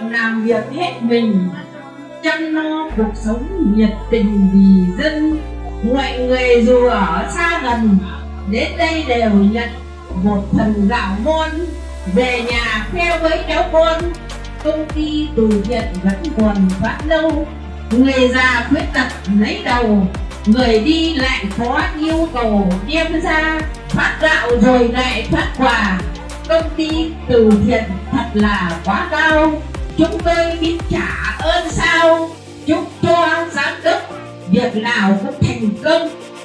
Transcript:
nguyện làm việc hết mình, chăm lo cuộc sống nhiệt tình vì dân. Mọi người dù ở xa gần đến đây đều nhận một phần gạo môn về nhà theo với cháu con. Công ty từ thiện vẫn còn phát lâu, người già khuyết tật lấy đầu, người đi lại có yêu cầu đem ra phát gạo rồi lại phát quà. Công ty từ thiện thật là quá cao, chúng tôi biết trả ơn sao. Chúc cho giám đốc việc nào cũng thành công.